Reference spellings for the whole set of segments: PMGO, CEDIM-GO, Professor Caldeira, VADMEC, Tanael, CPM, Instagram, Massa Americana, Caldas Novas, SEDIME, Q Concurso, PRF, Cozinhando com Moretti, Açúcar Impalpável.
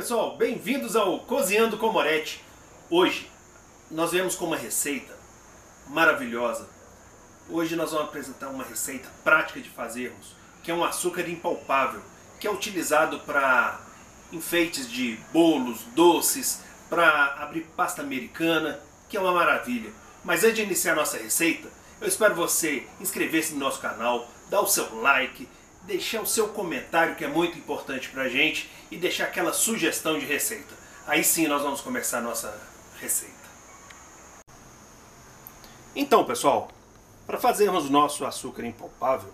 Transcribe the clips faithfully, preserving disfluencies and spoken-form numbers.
pessoal, bem-vindos ao Cozinhando com Moretti. Hoje nós viemos com uma receita maravilhosa. Hoje nós vamos apresentar uma receita prática de fazermos, que é um açúcar impalpável, que é utilizado para enfeites de bolos, doces, para abrir pasta americana, que é uma maravilha. Mas antes de iniciar a nossa receita, eu espero você inscrever-se no nosso canal, dar o seu like, deixar o seu comentário, que é muito importante pra gente, e deixar aquela sugestão de receita. Aí sim nós vamos começar a nossa receita. Então, pessoal, para fazermos o nosso açúcar impalpável,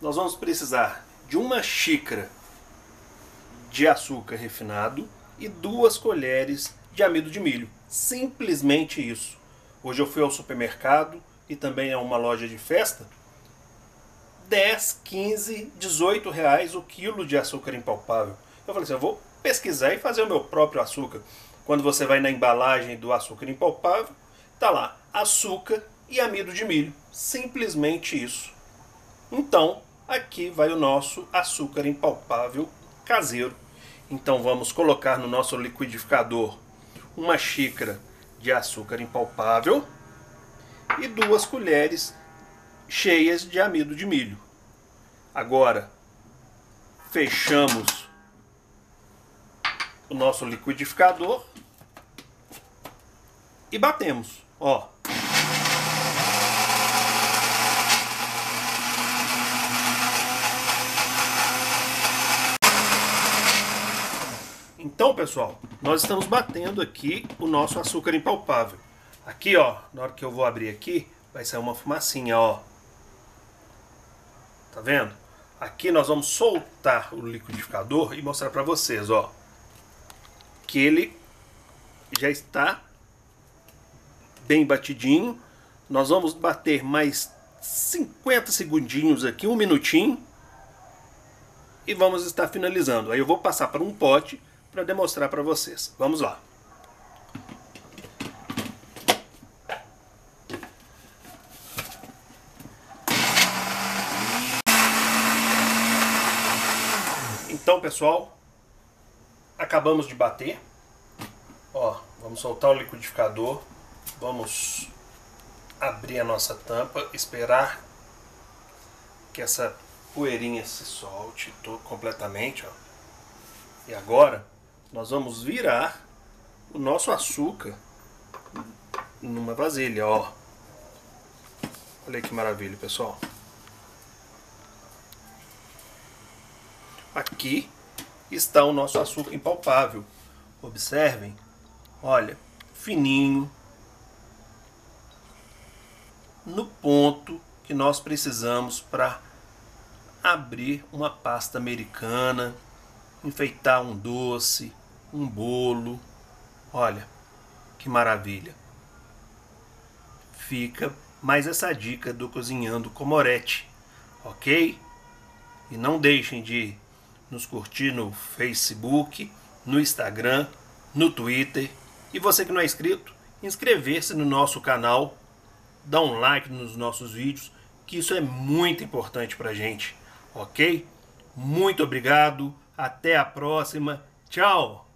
nós vamos precisar de uma xícara de açúcar refinado e duas colheres de amido de milho. Simplesmente isso. Hoje eu fui ao supermercado e também a uma loja de festa, dez, quinze, dezoito reais o quilo de açúcar impalpável. Eu falei assim, eu vou pesquisar e fazer o meu próprio açúcar. Quando você vai na embalagem do açúcar impalpável, tá lá, açúcar e amido de milho. Simplesmente isso. Então, aqui vai o nosso açúcar impalpável caseiro. Então vamos colocar no nosso liquidificador uma xícara de açúcar impalpável e duas colheres cheias de amido de milho. Agora fechamos o nosso liquidificador e batemos, ó. Então, pessoal, nós estamos batendo aqui o nosso açúcar impalpável. Aqui, ó, na hora que eu vou abrir aqui, vai sair uma fumacinha, ó. Tá vendo? Aqui nós vamos soltar o liquidificador e mostrar para vocês, ó, que ele já está bem batidinho. Nós vamos bater mais cinquenta segundinhos aqui, um minutinho, e vamos estar finalizando. Aí eu vou passar para um pote para demonstrar para vocês. Vamos lá. Então, pessoal, acabamos de bater, ó, vamos soltar o liquidificador, vamos abrir a nossa tampa, esperar que essa poeirinha se solte completamente, ó. E agora nós vamos virar o nosso açúcar numa vasilha, ó. Olha que maravilha, pessoal. Aqui está o nosso açúcar impalpável. Observem, olha, fininho, no ponto que nós precisamos para abrir uma pasta americana, enfeitar um doce, um bolo. Olha, que maravilha. Fica mais essa dica do Cozinhando com Moretti, ok? E não deixem de nos curtir no Facebook, no Instagram, no Twitter. E você que não é inscrito, inscrever-se no nosso canal, dar um like nos nossos vídeos, que isso é muito importante pra gente, ok? Muito obrigado, até a próxima, tchau!